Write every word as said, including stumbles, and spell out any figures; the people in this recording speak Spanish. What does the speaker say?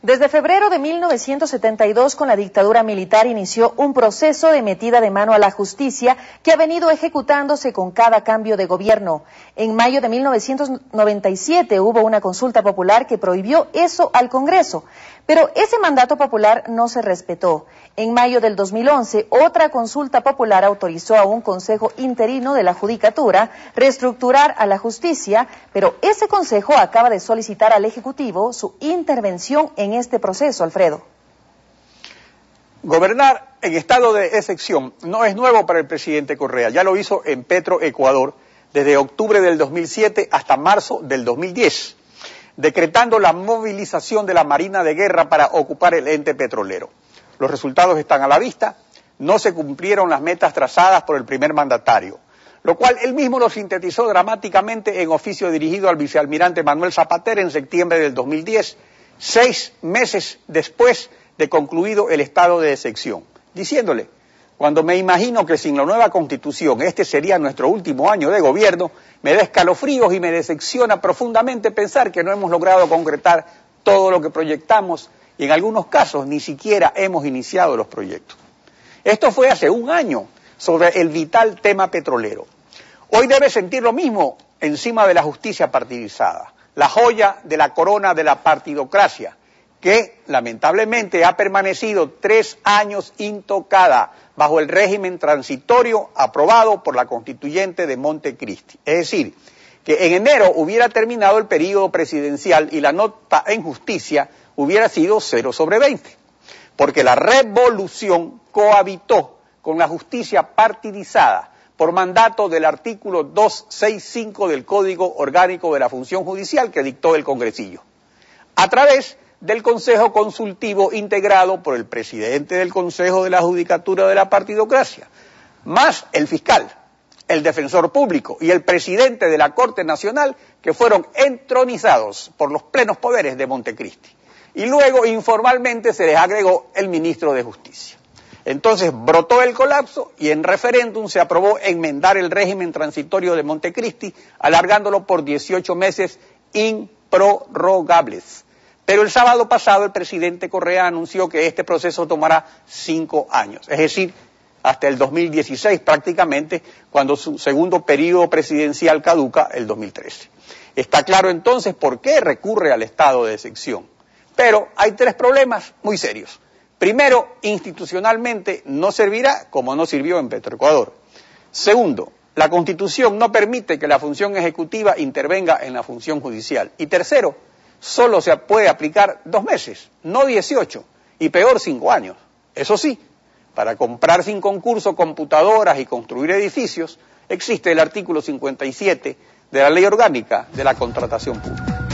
Desde febrero de mil novecientos setenta y dos, con la dictadura militar, inició un proceso de metida de mano a la justicia que ha venido ejecutándose con cada cambio de gobierno. En mayo de mil novecientos noventa y siete hubo una consulta popular que prohibió eso al Congreso, pero ese mandato popular no se respetó. En mayo del dos mil once, otra consulta popular autorizó a un Consejo Interino de la Judicatura reestructurar a la justicia, pero ese Consejo acaba de solicitar al Ejecutivo su intervención en este proceso, Alfredo. Gobernar en estado de excepción no es nuevo para el presidente Correa. Ya lo hizo en Petroecuador desde octubre del dos mil siete hasta marzo del dos mil diez, decretando la movilización de la Marina de Guerra para ocupar el ente petrolero. Los resultados están a la vista. No se cumplieron las metas trazadas por el primer mandatario, lo cual él mismo lo sintetizó dramáticamente en oficio dirigido al vicealmirante Manuel Zapater en septiembre del dos mil diez, seis meses después de concluido el estado de excepción, diciéndole: cuando me imagino que sin la nueva Constitución este sería nuestro último año de gobierno, me da escalofríos y me decepciona profundamente pensar que no hemos logrado concretar todo lo que proyectamos y en algunos casos ni siquiera hemos iniciado los proyectos. Esto fue hace un año sobre el vital tema petrolero. Hoy debe sentir lo mismo encima de la justicia partidizada, la joya de la corona de la partidocracia, que lamentablemente ha permanecido tres años intocada bajo el régimen transitorio aprobado por la constituyente de Montecristi. Es decir, que en enero hubiera terminado el periodo presidencial y la nota en justicia hubiera sido cero sobre veinte, porque la revolución cohabitó con la justicia partidizada por mandato del artículo doscientos sesenta y cinco del Código Orgánico de la Función Judicial que dictó el Congresillo, a través del Consejo Consultivo integrado por el presidente del Consejo de la Judicatura de la Partidocracia, más el fiscal, el defensor público y el presidente de la Corte Nacional, que fueron entronizados por los plenos poderes de Montecristi. Y luego informalmente se les agregó el ministro de Justicia. Entonces brotó el colapso y en referéndum se aprobó enmendar el régimen transitorio de Montecristi, alargándolo por dieciocho meses improrrogables. Pero el sábado pasado el presidente Correa anunció que este proceso tomará cinco años, es decir, hasta el dos mil dieciséis prácticamente, cuando su segundo periodo presidencial caduca el dos mil trece. Está claro entonces por qué recurre al estado de excepción. Pero hay tres problemas muy serios. Primero, institucionalmente no servirá, como no sirvió en Petroecuador. Segundo, la Constitución no permite que la función ejecutiva intervenga en la función judicial. Y tercero, solo se puede aplicar dos meses, no dieciocho, y peor cinco años. Eso sí, para comprar sin concurso computadoras y construir edificios, existe el artículo cincuenta y siete de la Ley Orgánica de la Contratación Pública.